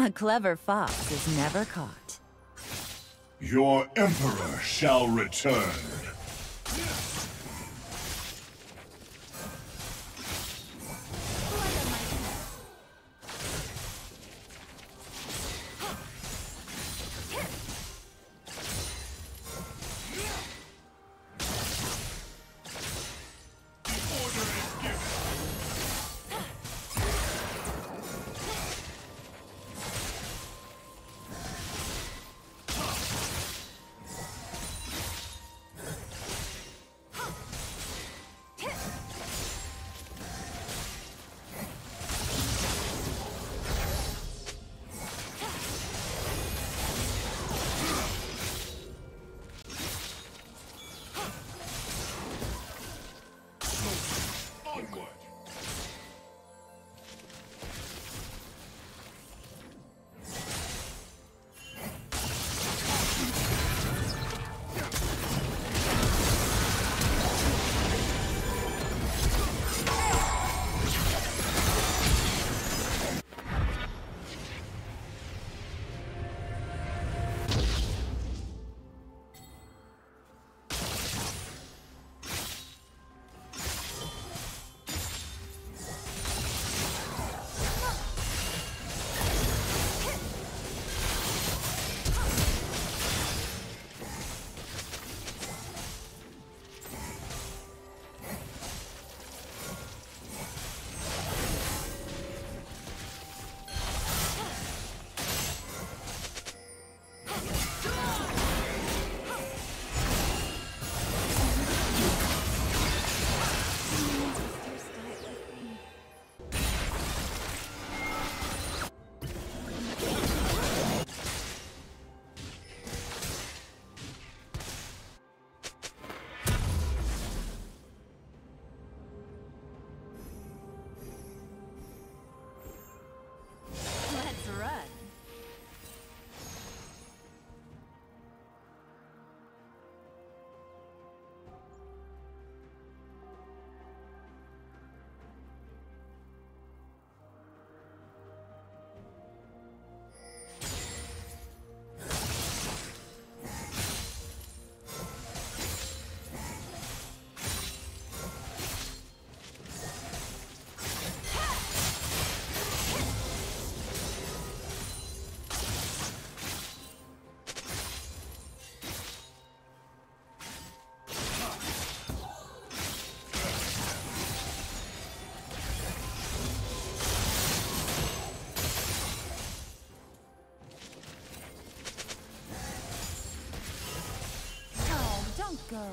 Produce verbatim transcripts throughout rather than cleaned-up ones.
A clever fox is never caught. Your emperor shall return. Go.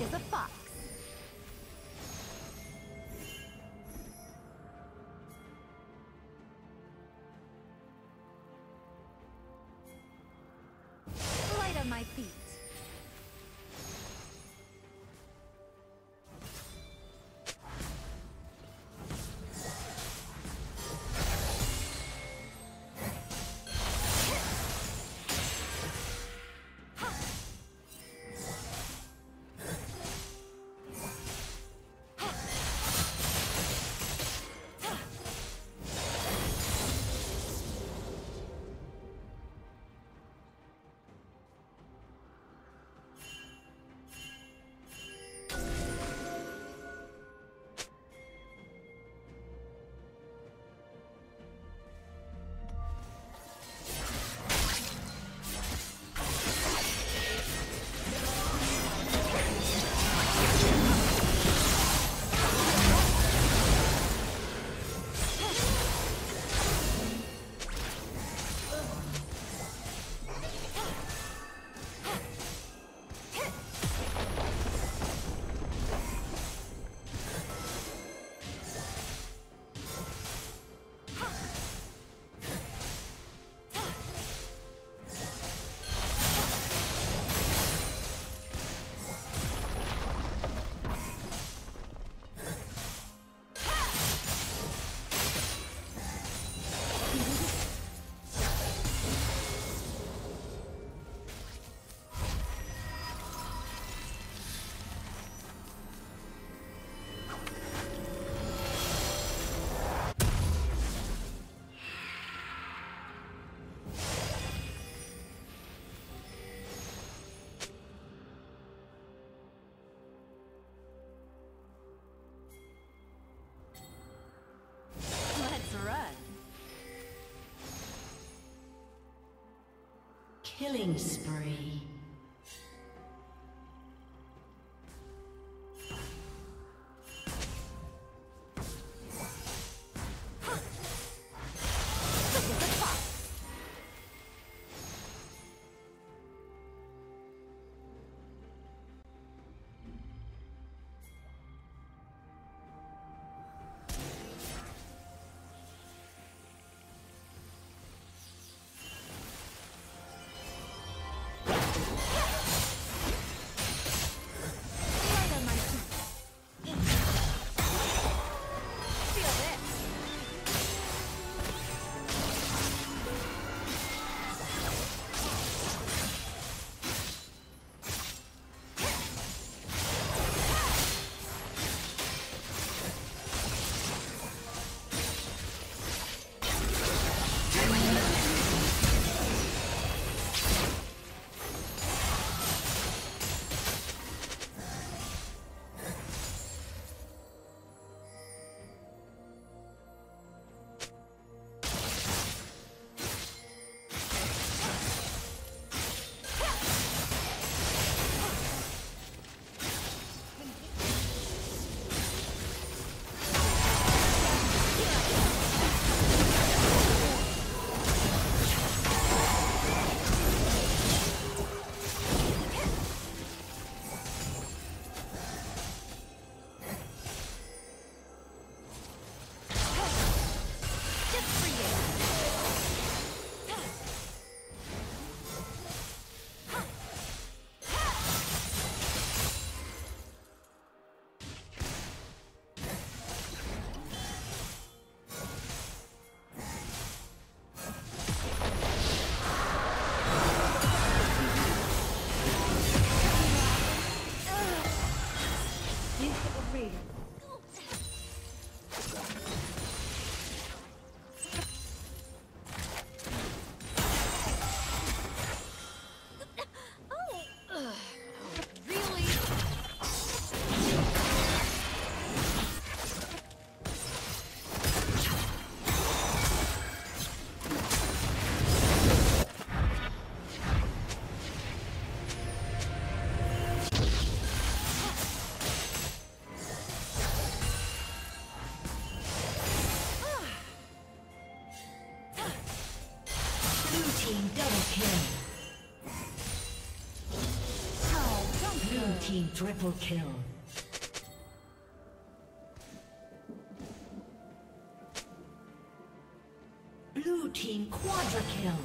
Is a fox. Light on my feet. Killing spree. Triple kill. Blue team quadra kill.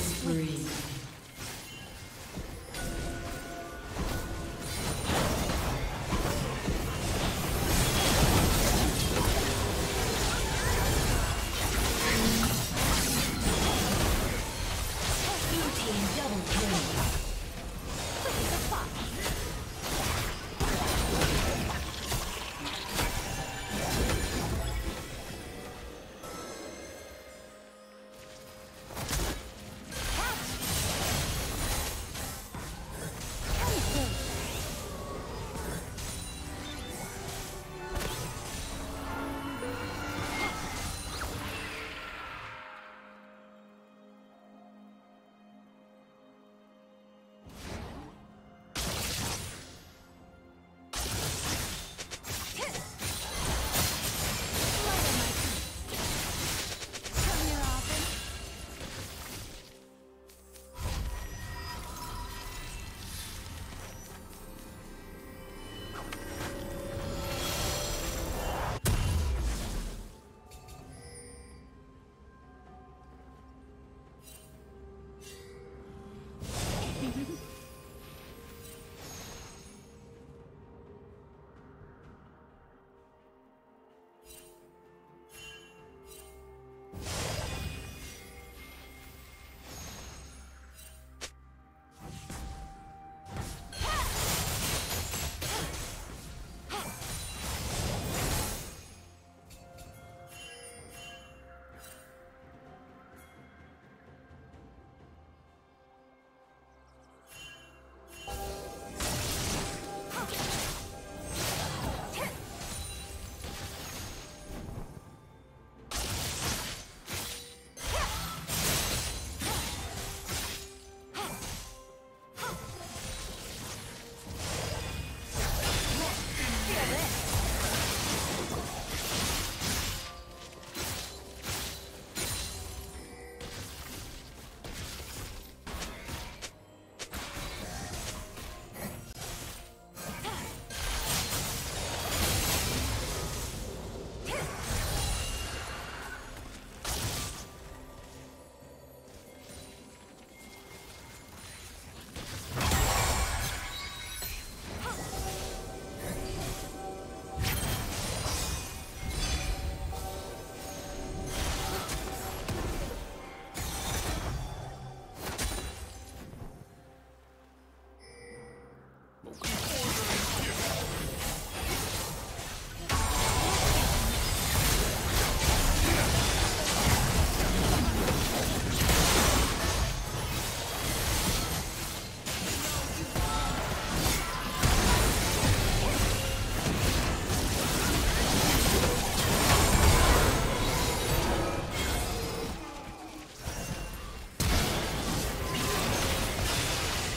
Spree.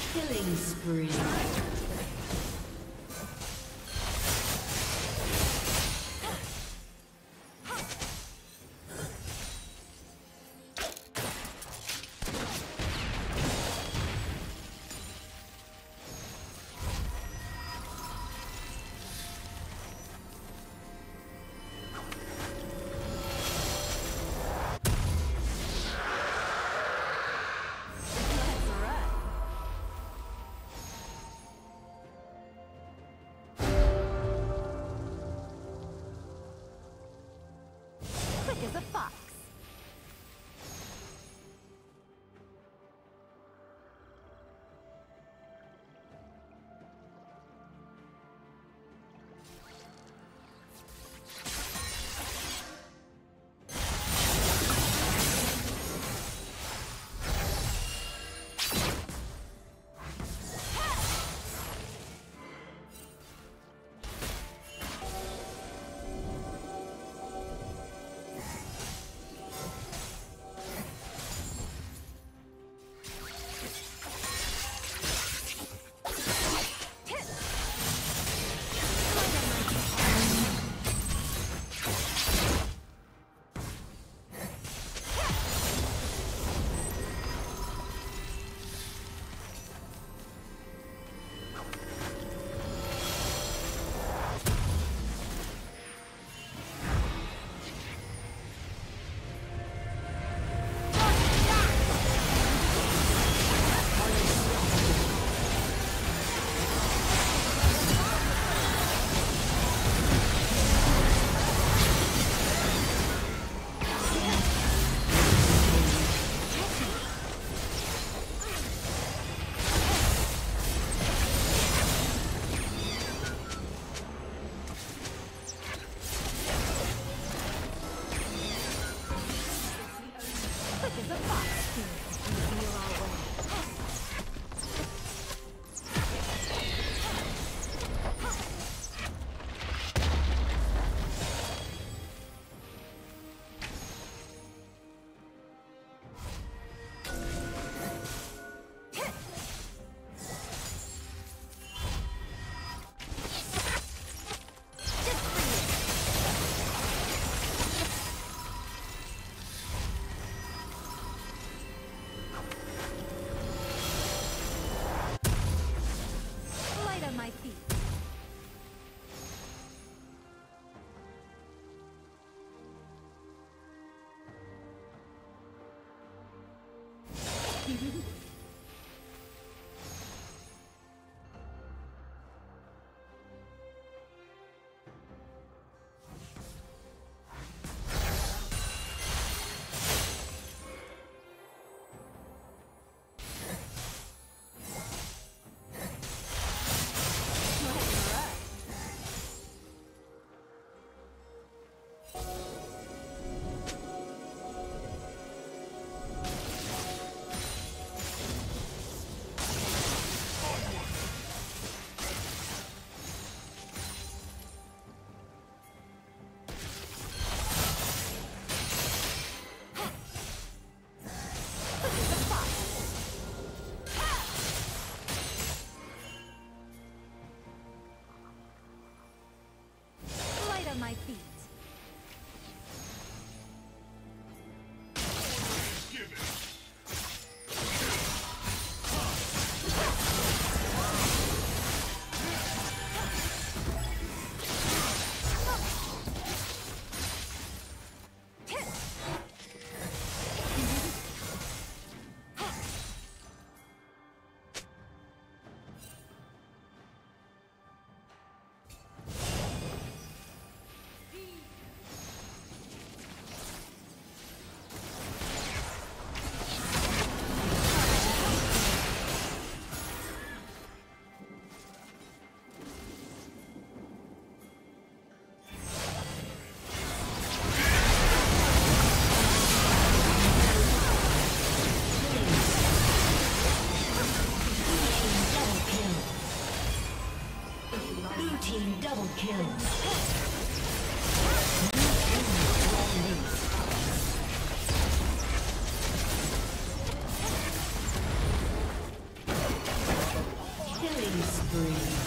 Spree. Is a fox. Blue team double kill. Blue team release. Killing spree.